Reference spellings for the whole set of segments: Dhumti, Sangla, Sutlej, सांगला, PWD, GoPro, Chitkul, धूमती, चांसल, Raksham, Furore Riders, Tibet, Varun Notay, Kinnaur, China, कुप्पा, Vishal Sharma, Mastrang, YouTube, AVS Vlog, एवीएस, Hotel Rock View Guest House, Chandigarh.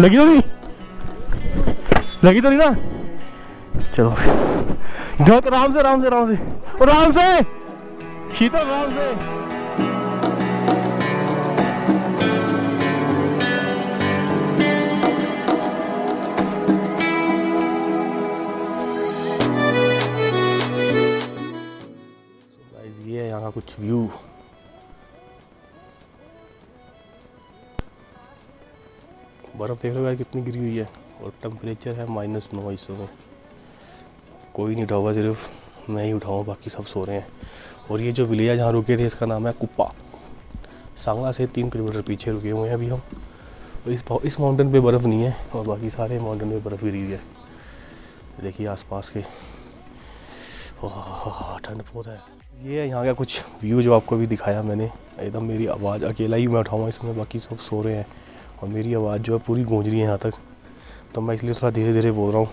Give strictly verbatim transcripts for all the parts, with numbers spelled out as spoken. लगी तो नहीं, लगी तो नहीं ना। चलो जाओ तो आराम से आराम से आराम से और आराम से शीतल आराम से। यहाँ कुछ व्यू बर्फ देख रहे हो यार कितनी गिरी हुई है और टेम्परेचर है माइनस नौ इस समय। कोई नहीं उठा हुआ, सिर्फ मैं ही उठा हुआ, बाकी सब सो रहे हैं। और ये जो विलेज जहाँ रुके थे इसका नाम है कुपा। सांगला से तीन किलोमीटर पीछे रुके हुए हैं अभी हम। और इस इस माउंटेन पे बर्फ़ नहीं है और बाकी सारे माउंटेन पे बर्फ़ गिरी हुई है। देखिए आसपास के, ठंड बहुत है। ये यहाँ का कुछ व्यू जो आपको भी दिखाया मैंने। एकदम मेरी आवाज़, अकेला ही मैं उठाऊँगा इसमें, बाकी सब सो रहे हैं और मेरी आवाज़ जो है पूरी गूंज रही है यहाँ तक, तो मैं इसलिए थोड़ा धीरे धीरे बोल रहा हूँ।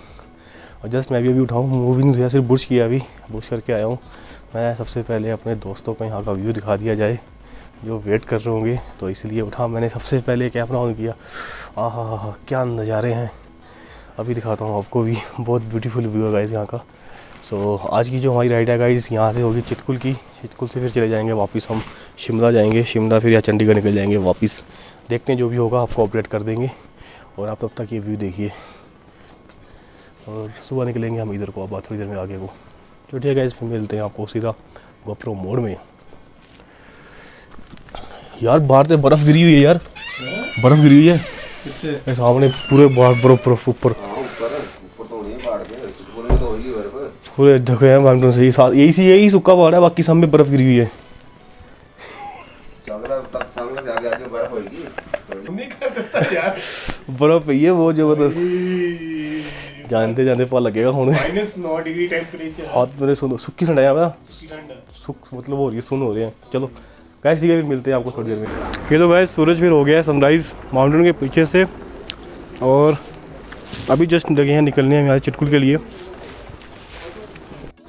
और जस्ट मैं भी अभी उठाऊँ, वो भी नहीं दिया, सिर्फ बुर्श किया, अभी बुर्श करके आया हूँ मैं। सबसे पहले अपने दोस्तों को यहाँ का व्यू दिखा दिया जाए जो वेट कर रहे होंगे, तो इसलिए उठा मैंने सबसे पहले, कैमरा ऑन किया। आह क्या नज़ारे हैं, अभी दिखाता हूँ आपको भी। बहुत ब्यूटीफुल व्यू है गाइज़ यहाँ का। सो so, आज की जो हमारी राइड है गाइज़ यहाँ से होगी चितकुल की। चितकुल से फिर चले जाएंगे वापस हम शिमला जाएंगे, शिमला फिर या चंडीगढ़ निकल जाएंगे वापस। देखते हैं जो भी होगा आपको अपडेट कर देंगे। और आप तब तक ये व्यू देखिए। और सुबह निकलेंगे हम इधर को, अब थोड़ी देर में आगे को। चलो ठीक है गाइज़, फिर मिलते हैं आपको सीधा गोप्रो मोड में। यार बाहर से बर्फ़ गिरी हुई है यार, बर्फ़ गिरी हुई है सामने पूरे, बर्फ ऊपर पूरे ढके हैं माउंटेन से। यही सी यही सूखा पहाड़ है, बाकी सब में बर्फ गिरी हुई है। बर्फ ये बहुत जबरदस्त, जानते जानते पता लगेगा हूँ। हाथ मेरे सुनो, सुखी ठंडा है, सुख मतलब हो रही है, सुन हो रहे हैं। चलो गाइस ठीक है, फिर मिलते हैं आपको थोड़ी देर में। ये तो गाइस सूरज फिर हो गया है सनराइज माउंटेन के पीछे से। और अभी जस्ट लगे हैं निकलने हैं यहाँ चितकुल के लिए।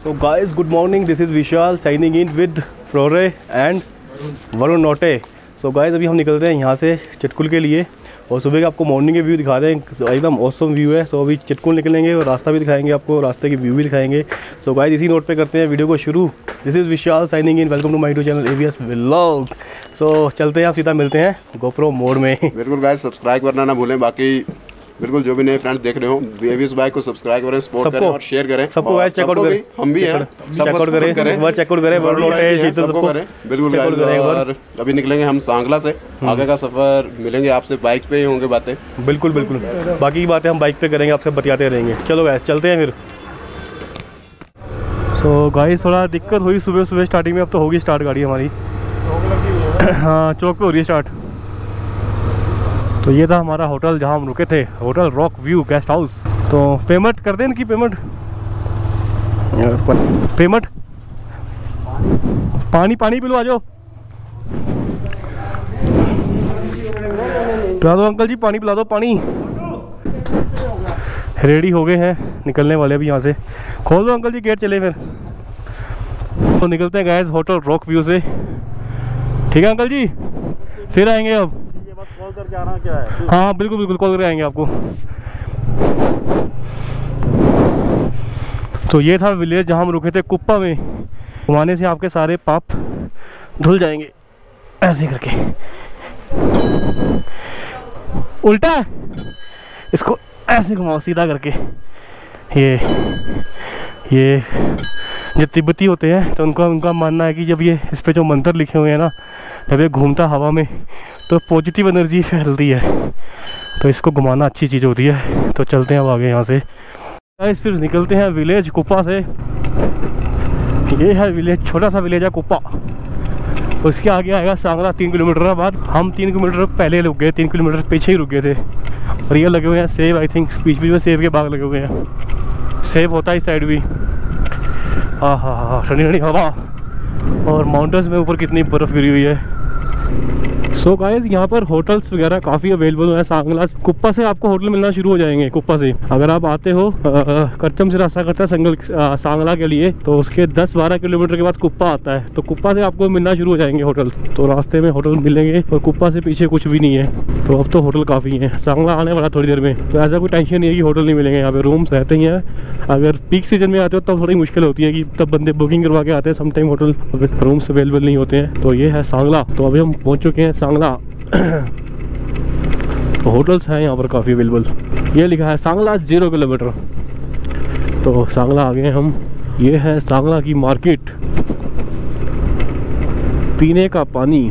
So guys, good morning. This is Vishal signing in with Flore and Varun Note. So guys, अभी हम निकल रहे हैं यहाँ से चितकुल के लिए। और सुबह का आपको मॉर्निंग के व्यू दिखा रहे हैं, एकदम औसम व्यू है। सो so, अभी चितकुल निकलेंगे और रास्ता भी दिखाएंगे आपको, रास्ते के व्यू भी दिखाएंगे। सो so, गाइज इसी नोट पे करते हैं वीडियो को शुरू। This is Vishal signing in, welcome to my YouTube channel एवीएस vlog. So चलते हैं, आप सीधा मिलते हैं गोप्रो मोड में। बिल्कुल गाइज सब्सक्राइब करना ना भूलें, बाकी बिल्कुल जो भी नए फ्रेंड्स देख रहे हो एवीएस बाइक को सब्सक्राइब करें, सपोर्ट करें और शेयर करें। सबको गाइस चेकआउट करें, हम भी हैं, चेकआउट करें, एक बार चेकआउट करें, वन नोट है शीतल, सबको करें बिल्कुल गाइस। और अभी निकलेंगे हम सांगला से, आगे का सफर मिलेंगे आपसे बाइक पे ही होंगे बातें। बिल्कुल बिल्कुल, बाकी की बातें हम बाइक पे करेंगे, आपसे बताते रहेंगे। चलो गाइस चलते हैं फिर। सो गाइस थोड़ा दिक्कत हुई सुबह सुबह स्टार्टिंग में, अब तो होगी स्टार्ट गाड़ी हमारी। हाँ चौक पे हो रही है स्टार्ट। तो ये था हमारा होटल जहाँ हम रुके थे, hotel rock view guest house. तो पेमेंट कर दें इनकी, पेमेंट पेमेंट पानी पानी पिलवा जाओ। पिला दो अंकल जी, पानी पिला दो पानी। रेडी हो गए हैं, निकलने वाले अभी यहाँ से। खोल दो अंकल जी गेट, चले फिर। तो निकलते हैं गाइस होटल रॉक व्यू से, ठीक है अंकल जी, फिर आएंगे। अब कॉल करके आना क्या है? हाँ बिल्कुल बिल्कुल, कॉल करके आएंगे आपको। तो ये था विलेज जहाँ हम रुके थे कुप्पा में। घुमाने से आपके सारे पाप धुल जाएंगे, ऐसे करके उल्टा इसको ऐसे घुमाओ सीधा करके। ये ये जो तिब्बती होते हैं तो उनका उनका मानना है कि जब ये इस पे जो मंत्र लिखे हुए हैं ना, जब ये घूमता हवा में तो पॉजिटिव एनर्जी फैलती है, तो इसको घुमाना अच्छी चीज़ होती है। तो चलते हैं अब आगे यहाँ से गाइस, फिर निकलते हैं विलेज कुप्पा से। ये है विलेज, छोटा सा विलेज है कुप्पा। उसके आगे आएगा सांगला, तीन किलोमीटर बाद। हम तीन किलोमीटर पहले रुक गए, तीन किलोमीटर पीछे ही रुक गए थे। और ये लगे हुए हैं सेब, आई थिंक बीच बीच में सेब के बाग लगे हुए हैं। सेब होता है इस साइड भी। आ हा हा, ठंडी ठंडी हवा और माउंटेन्स में ऊपर कितनी बर्फ़ गिरी हुई है। सो so गाइस यहाँ पर होटल्स वगैरह काफ़ी अवेलेबल है। सांगला कुप्पा से आपको होटल मिलना शुरू हो जाएंगे। कुप्पा से अगर आप आते हो करचम से रास्ता करता है संगल सांगला के लिए, तो उसके दस बारह किलोमीटर के बाद कुप्पा आता है, तो कुप्पा से आपको मिलना शुरू हो जाएंगे होटल। तो रास्ते में होटल मिलेंगे और कुप्पा से पीछे कुछ भी नहीं है, तो अब तो होटल काफ़ी है। सांगला आने वाला थोड़ी देर में, तो ऐसा कोई टेंशन नहीं है कि होटल नहीं मिलेंगे। यहाँ पर रूम्स रहते ही हैं। अगर पीक सीजन में आते हो तब थोड़ी मुश्किल होती है कि तब बंदे बुकिंग करवा के आते हैं, समटाइम होटल रूम्स अवेलेबल नहीं होते हैं। तो ये है सांगला। तो अभी हम पहुँच चुके हैं सांगला। तो होटल्स हैं यहाँ पर काफ़ी अवेलेबल। ये लिखा है सांगला जीरो किलोमीटर, तो सांगला आ गए हम। ये है सांगला की मार्केट, पीने का पानी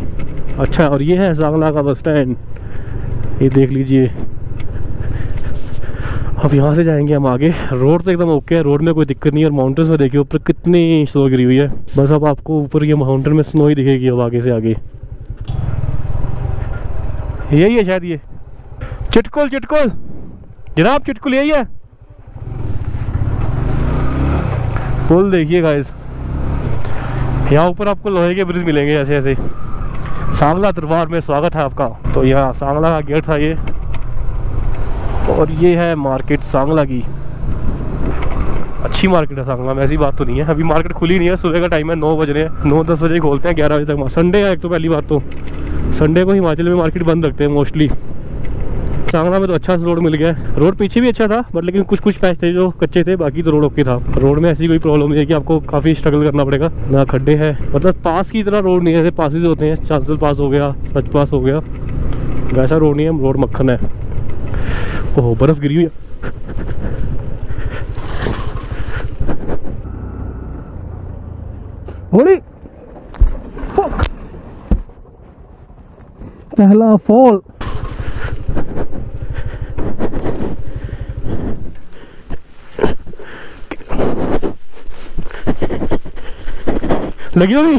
अच्छा। और ये है सांगला का बस स्टैंड, ये देख लीजिए। अब यहाँ से जाएंगे हम आगे। रोड तो एकदम ओके है, रोड में कोई दिक्कत नहीं है। और माउंटेन्स में देखिए ऊपर कितनी स्नो गिरी हुई है। बस अब आपको ऊपर ये माउंटेन में स्नो ही दिखेगी। अब आगे से आगे यही है शायद, ये चिटकुल चिटकुल जनाब चिटकुल यही है। पुल देखिए गाइस, यहाँ ऊपर आपको लोहे के ब्रिज मिलेंगे ऐसे ऐसे। सांगला दरबार में स्वागत है आपका। तो यहाँ सांगला का गेट था ये, और ये है मार्केट सांगला की। अच्छी मार्केट है सांगला में, ऐसी बात तो नहीं है। अभी मार्केट खुली नहीं है, सुबह का टाइम है, नौ बज रहे हैं, नौ दस बजे खोलते हैं, ग्यारह बजे तक। संडे है एक तो, पहली बात तो संडे को हिमाचल में मार्केट बंद रखते हैं मोस्टली। सांगला में तो अच्छा रोड मिल गया है। रोड पीछे भी अच्छा था, बट लेकिन कुछ कुछ पैच थे जो कच्चे थे, बाकी तो रोड ओके था। रोड में ऐसी कोई प्रॉब्लम नहीं है कि आपको काफ़ी स्ट्रगल करना पड़ेगा। ना खड्डे हैं, मतलब पास की तरह रोड नहीं है। पासिस होते हैं, चांसल पास हो गया, सच पास हो गया, वैसा रोड नहीं है। रोड मक्खन है। ओह बर्फ़ गिरी हुई है। पहला फॉल लगी तो नहीं,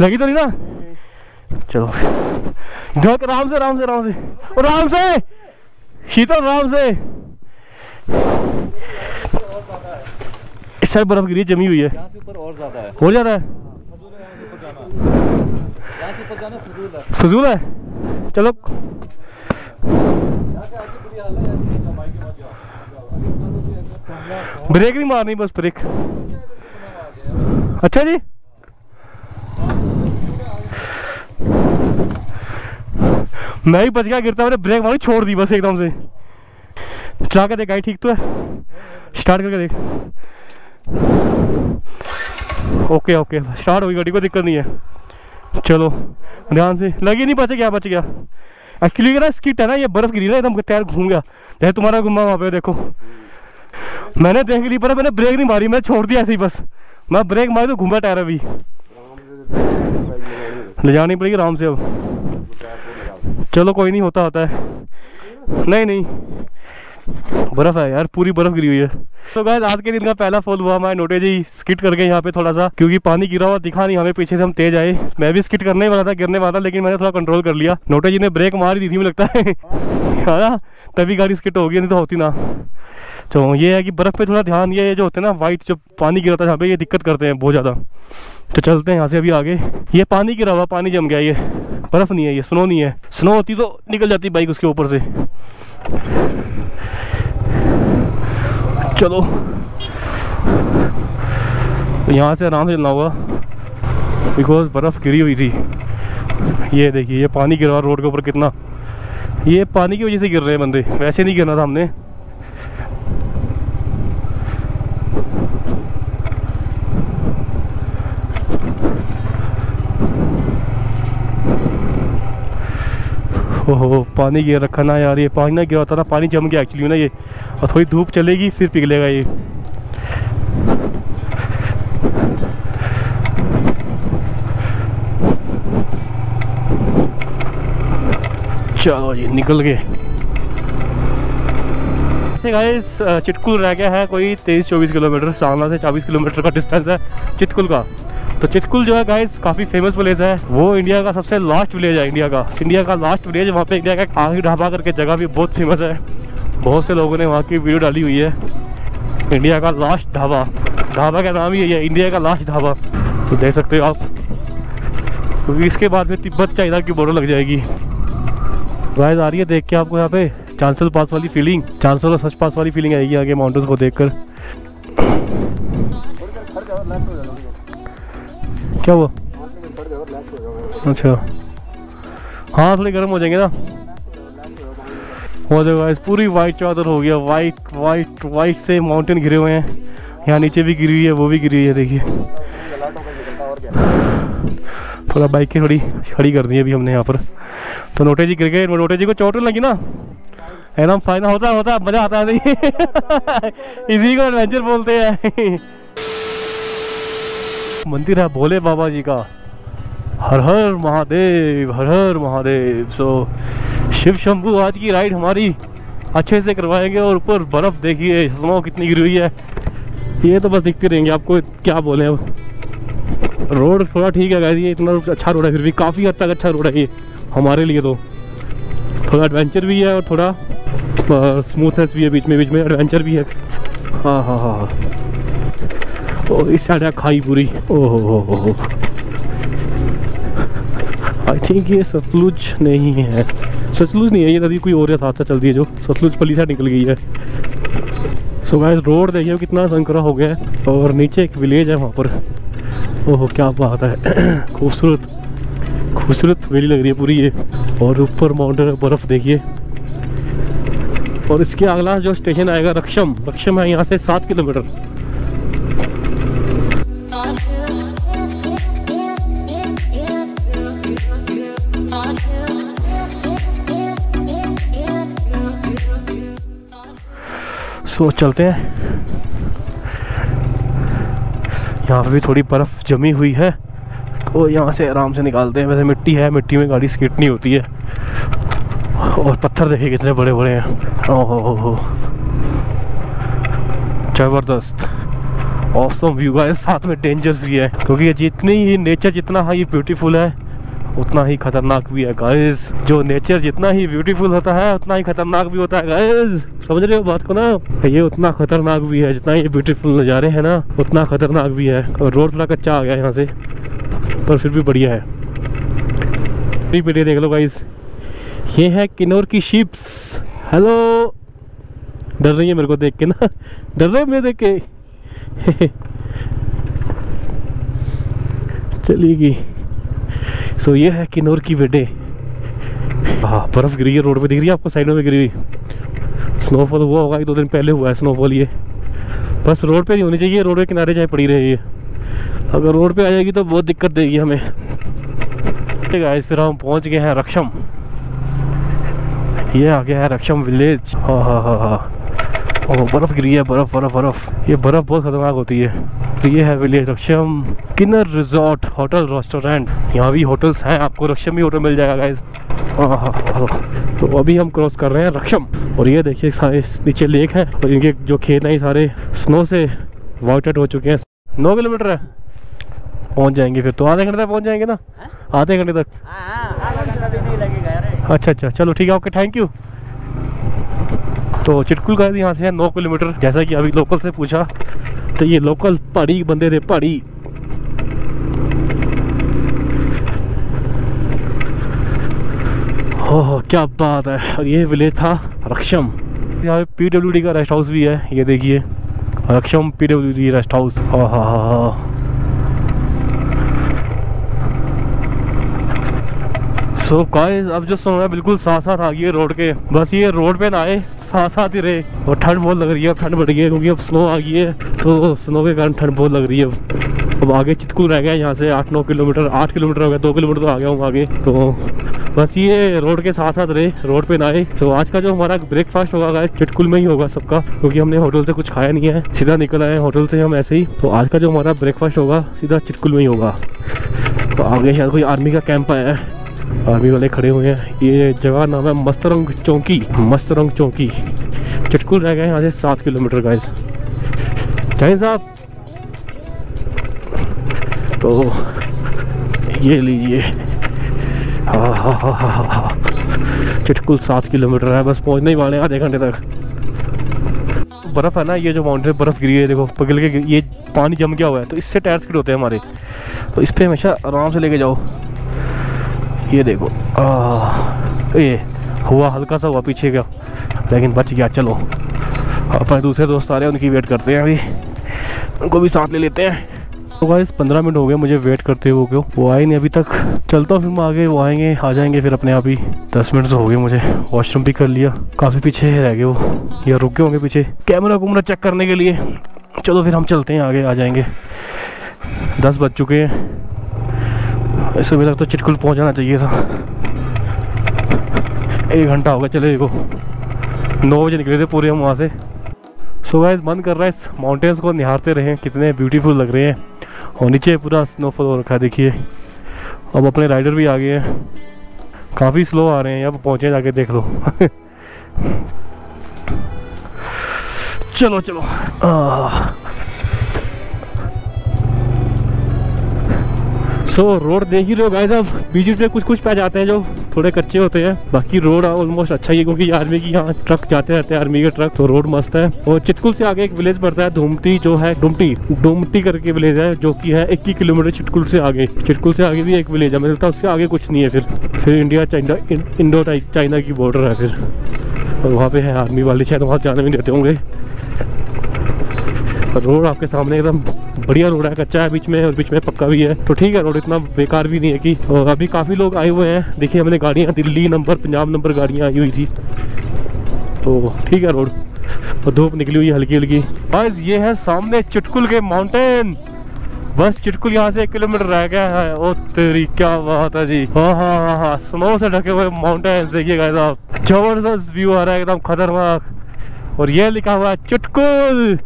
लगी तो नहीं ना। चलो जाओ, आराम से आराम से आराम से आराम से शीतल आराम से। इस साइड बर्फ गिरी जमी हुई है, यहाँ से ऊपर और ज्यादा है, और ज्यादा है। यहाँ से ऊपर जाना फजूल है, फजूल है। चलो ब्रेक नहीं मारनी, बस ब्रेक। अच्छा जी, मैं ही बच गया गिरता, मैंने ब्रेक मारी छोड़ दी बस एकदम से। चला कर देख गाड़ी, ठीक तो है, स्टार्ट करके देख। ओके ओके स्टार्ट हो गई गाड़ी, कोई दिक्कत नहीं है। चलो ध्यान से, लगी नहीं, बच गया बच गया। एक्चुअली ना स्किट है ना, ये बर्फ गिरी ना एकदम, टायर घूम गया जैसे तुम्हारा घुमा वहाँ पे। देखो मैंने देख ली, पर मैंने ब्रेक नहीं मारी, मैं छोड़ दिया ऐसे ही बस। मैं ब्रेक मारी तो घूमा टायर, अभी ले जानी पड़ेगी आराम से। अब चलो कोई नहीं, होता होता है। नहीं नहीं बर्फ़ है यार, पूरी बर्फ़ गिरी हुई है। तो गाइस आज के दिन का पहला फॉल हुआ हमारे नोटे जी। स्किट करके यहाँ पे थोड़ा सा, क्योंकि पानी गिरा हुआ दिखा नहीं हमें, पीछे से हम तेज आए। मैं भी स्किट करने वाला था, गिरने वाला था, लेकिन मैंने थोड़ा कंट्रोल कर लिया। नोटे जी ने ब्रेक मारी दी थी मुझे लगता है, है ना, तभी गाड़ी स्किट होगी, नहीं तो होती ना। तो ये है कि बर्फ़ पे थोड़ा ध्यान, ये जो होते हैं ना वाइट जो पानी गिरा था यहाँ पे, ये दिक्कत करते हैं बहुत ज़्यादा। तो चलते हैं यहाँ से अभी आगे। ये पानी गिरा हुआ, पानी जम गया, ये बर्फ़ नहीं है, ये स्नो नहीं है। स्नो होती तो निकल जाती बाइक उसके ऊपर से। चलो यहाँ से आराम से चलना होगा, बिकॉज बर्फ़ गिरी हुई थी। ये देखिए ये पानी गिरा हुआ रोड के ऊपर कितना, ये पानी की वजह से गिर रहे हैं बंदे, वैसे नहीं गिरना था हमने। ओहो पानी गिर रखा ना यार, ये पानी ना गिरा होता ना, पानी जम गया एक्चुअली ना ये। और थोड़ी धूप चलेगी फिर पिघलेगा ये। चलो जी निकल गए। गाइस चिटकुल रह गया है कोई तेईस चौबीस किलोमीटर, सांगला से चौबीस किलोमीटर का डिस्टेंस है चिटकुल का। तो चिटकुल जो है गाइस काफ़ी फेमस विलेज है, वो इंडिया का सबसे लास्ट विलेज है, इंडिया का इंडिया का लास्ट विलेज। वहाँ पे इंडिया का आखिरी ढाबा करके जगह भी बहुत फेमस है, बहुत से लोगों ने वहाँ की वीडियो डाली हुई है। इंडिया का लास्ट ढाबा, ढाबा का नाम ही है इंडिया का लास्ट ढाबा। तो देख सकते हो आप, क्योंकि इसके बाद में तिब्बत चाइना की बॉर्डर लग जाएगी। गाइस आ रही है देख के आपको यहाँ पे चांसल पास वाली फीलिंग, चांसल और सच पास वाली फीलिंग आएगी आगे माउंटेन्स को देखकर। क्या हुआ? अच्छा हाँ थोड़े गर्म हो जाएंगे ना। हो जाएगा इस पूरी वाइट चादर हो गया, वाइट वाइट वाइट से माउंटेन घिरे हुए हैं। यहाँ नीचे भी गिरी हुई है, वो भी गिरी हुई है, देखिए। थोड़ा बाइक की थोड़ी खड़ी कर दी है अभी हमने यहाँ पर। तो नोटे जी गिर गए, नोटे जी को चोट लगी ना, एकदम फायदा होता होता मज़ा आता है। इसी को एडवेंचर बोलते हैं। मंदिर है भोले बाबा जी का, हर हर महादेव, हर हर महादेव। सो शिव शंभू आज की राइड हमारी अच्छे से करवाएंगे। और ऊपर बर्फ़ देखिए, स्नो कितनी गिरी हुई है। ये तो बस दिखते रहेंगे आपको, क्या बोले अब। रोड थोड़ा ठीक है गाइस, ये इतना अच्छा रोड है फिर भी, काफ़ी हद तक अच्छा रोड है ये हमारे लिए। तो थोड़ा एडवेंचर भी है और थोड़ा स्मूथनेस भी है, बीच में बीच में एडवेंचर भी है। हाँ हाँ हाँ हाँ और इस साइड है खाई पूरी। ओहो हो हो, आई थिंक ये सतलुज नहीं है, सतलुज नहीं है ये, नदी कोई और है साथ साथ चल रही है जो। सतलुज पली से निकल गई है। सो गाइस रोड देखिए कितना संकरा हो गया है। और नीचे एक विलेज है वहाँ पर। ओह क्या बात है, खूबसूरत खूबसूरत वैली लग रही है पूरी ये। और ऊपर माउंटेन बर्फ़ देखिए। और इसके अगला जो स्टेशन आएगा रक्षम, रक्षम है यहाँ से सात किलोमीटर। सो चलते हैं। यहाँ पर भी थोड़ी बर्फ़ जमी हुई है तो यहाँ से आराम से निकालते हैं। वैसे मिट्टी है, मिट्टी में गाड़ी स्किट नहीं होती है। और पत्थर देखिए कितने बड़े बड़े हैं। ओहो हो हो जबरदस्त, ऑसम व्यू है, साथ में डेंजर्स भी है क्योंकि ये जितनी ही नेचर जितना हाँ ये ब्यूटीफुल है उतना ही खतरनाक भी है गाइस। जो नेचर जितना ही ब्यूटीफुल होता है उतना ही खतरनाक भी होता है गाइस, समझ रहे हो बात को ना। ये उतना खतरनाक भी है जितना ये ब्यूटीफुल नज़ारे हैं ना, उतना खतरनाक भी है। और रोड थोड़ा कच्चा आ गया यहाँ से, पर फिर भी बढ़िया है। वीडियो देख लो गाइस। ये है किन्नौर की शिप्स। हेलो, डर रही है मेरे को देख के ना, डर रहे मेरे देख के। चलेगी। सो so, ये है किन्नौर की वेडे। हाँ बर्फ़ गिरी है रोड पे, दिख रही है आपको साइडों में गिरी हुई। स्नोफॉल हुआ होगा, एक दो दिन पहले हुआ है स्नोफॉल। ये बस रोड पे नहीं होनी चाहिए, रोड के किनारे चाहे पड़ी रहे ये, अगर रोड पे आ जाएगी तो बहुत दिक्कत देगी हमें। गाइस फिर हम पहुंच गए हैं रक्षम। ये आ गया है रक्षम विलेज। हाँ हाँ हाँ हाँ और बर्फ़ गिरी है, बर्फ़ बर्फ़ बर्फ़ ये बर्फ़ बहुत ख़तरनाक होती है। ये है village Rakchham Kinner resort hotel restaurant. यहाँ भी होटल्स हैं, आपको रक्षम ही होटल मिल जाएगा गाइस। तो अभी हम क्रॉस कर रहे हैं रक्षम। और ये देखिए सारे नीचे लेक है और इनके जो खेत हैं ये सारे स्नो से वाइटेड हो चुके हैं। नौ किलोमीटर है, पहुँच जाएंगे फिर तो, आधे घंटे तक पहुँच जाएंगे ना, आधे घंटे तक। अच्छा अच्छा चलो ठीक है, ओके थैंक यू। तो चिटकुल गाइस यहाँ से है नौ किलोमीटर। जैसा कि अभी लोकल से पूछा तो ये लोकल पहाड़ी बंदे थे, पहाड़ी। ओह क्या बात है। और ये विलेज था रक्षम। यहाँ पे पीडब्ल्यूडी का रेस्ट हाउस भी है, ये देखिए रक्षम पीडब्ल्यूडी रेस्ट हाउस। हाँ हाँ हाँ। सो गाइस अब जो सुन रहा है बिल्कुल साथ साथ आ गई रोड के, बस ये रोड पे ना आए, साथ साथ ही रहे। और ठंड बहुत लग रही है, ठंड बढ़ गई है क्योंकि अब स्नो आ गई है, तो स्नो के कारण ठंड बहुत लग रही है। अब अब आगे चितकुल रह गया यहाँ से आठ नौ किलोमीटर, आठ किलोमीटर हो गया, दो किलोमीटर तो आ गया हूँ आगे। तो बस ये रोड के साथ साथ रहे, रोड पे ना आए। तो आज का जो हमारा ब्रेकफास्ट होगा गाइस चितकुल में ही होगा सबका, क्योंकि हमने होटल से कुछ खाया नहीं है, सीधा निकल आए होटल से हम ऐसे ही। तो आज का जो हमारा ब्रेकफास्ट होगा सीधा चितकुल में ही होगा। तो आगे शायद कोई आर्मी का कैंप आया है, आर्मी वाले खड़े हुए हैं। ये जगह नाम है मस्तरंग चौकी, मस्तरंग चौकी। चितकुल रह गए यहाँ से सात किलोमीटर गाइस। जय साहब। तो ये लीजिए। हाँ हाँ हाँ हाँ हाँ चितकुल सात किलोमीटर है, बस पहुँचने ही वाले हैं आधे घंटे तक। बर्फ़ है ना, ये जो माउंटेन बर्फ़ गिरी है देखो, पिघल के ये पानी जम गया हुआ है, तो इससे टायर स्किड होते हैं हमारे। तो इस पर हमेशा आराम से लेके जाओ। ये देखो आ, ये हुआ हल्का सा हुआ पीछे का, लेकिन बच गया। चलो अपने दूसरे दोस्त आ रहे हैं, उनकी वेट करते हैं, अभी उनको भी साथ ले लेते हैं। तो गाइस पंद्रह मिनट हो गए मुझे वेट करते हुए, क्यों वो आए नहीं अभी तक। चलता हूँ फिर मैं आगे, वो आएंगे आ जाएंगे फिर अपने आप ही। दस मिनट से हो गए मुझे, वॉशरूम भी कर लिया, काफ़ी पीछे रह गए वो, या रुक गए होंगे पीछे कैमरा कुमरा चेक करने के लिए। चलो फिर हम चलते हैं आगे, आ जाएंगे। दस बज चुके हैं, इस अभी तक तो चिटकुल पहुँच जाना चाहिए था। एक घंटा होगा चले, देखो नौ बजे निकले थे पूरे हम वहाँ से। सो गाइस मन कर रहा है इस माउंटेन्स को निहारते रहें, कितने ब्यूटीफुल लग रहे हैं। और नीचे पूरा स्नोफॉल हो रखा है, देखिए। अब अपने राइडर भी आ गए हैं, काफ़ी स्लो आ रहे हैं, अब पहुँचे जाके देख लो। चलो चलो सो रोड देख ही रहे हो गाइस, अब बीच बीच में कुछ कुछ पैच आते हैं जो थोड़े कच्चे होते हैं, बाकी रोड ऑलमोस्ट अच्छा ही है, क्योंकि आर्मी की यहाँ ट्रक जाते रहते हैं, आर्मी के ट्रक, तो रोड मस्त है। और चितकुल से आगे एक विलेज पड़ता है धूमती, जो है धूमटी धूमटी करके विलेज है, जो कि है इक्कीस किलोमीटर चितकुल से आगे। चितकुल से आगे भी एक विलेज है, मुझे लगता है उससे आगे कुछ नहीं है। फिर फिर इंडिया चाइना इंडो चाइना की बॉर्डर है फिर, और वहाँ पे है आर्मी वाले, शायद वहाँ जाने भी देते होंगे। रोड आपके सामने एकदम बढ़िया रोड है, कच्चा है बीच में और बीच में पक्का भी है, तो ठीक है रोड इतना बेकार भी नहीं है कि। और अभी काफ़ी लोग आए हुए हैं, देखिए हमने गाड़ियाँ दिल्ली नंबर पंजाब नंबर गाड़ियाँ आई हुई थी, तो ठीक है रोड। और धूप निकली हुई है हल्की हल्की। बस ये है सामने चितकुल के माउंटेन, बस चितकुल यहाँ से एक किलोमीटर रह गया है। ओ तेरी क्या बात है जी, हाँ हाँ हाँ हाँ स्नो से ढके हुए माउंटेन, देखिएगा साहब जबरदस्त व्यू आ रहा है एकदम खतरनाक। और ये लिखा हुआ है Chitkul.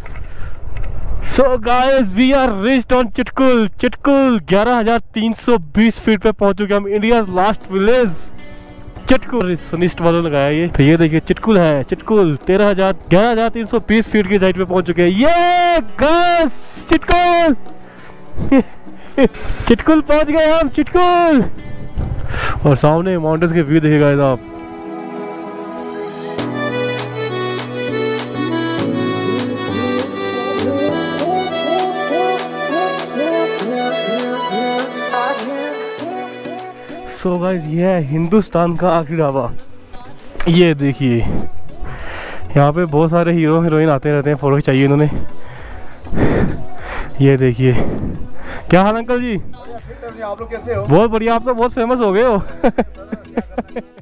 So guys we are reached on Chitkul. Chitkul ग्यारह हज़ार तीन सौ बीस फीट पे पहुंच चुके हम, इंडिया लास्ट विलेज चितकुल सुनिस्ट वालों ने लगाया ये। तो ये देखिए चितकुल है, चितकुल तेरह हजार ग्यारह हजार तीन सौ बीस फीट की हाइट पे पहुंच चुके हैं। ये गाइस चितकुल चितकुल पहुंच गए हम, चितकुल। और सामने माउंटेन्स के व्यू देखिए गाइस आप। सो so गाइस ये है हिंदुस्तान का आखिरी ढाबा, ये देखिए यहाँ पे बहुत सारे हीरो हीरोइन आते रहते हैं, फोटो चाहिए इन्होंने। ये देखिए, क्या हाल अंकल जी, आप लोग कैसे हो? बहुत बढ़िया, आप तो बहुत फेमस हो गए हो।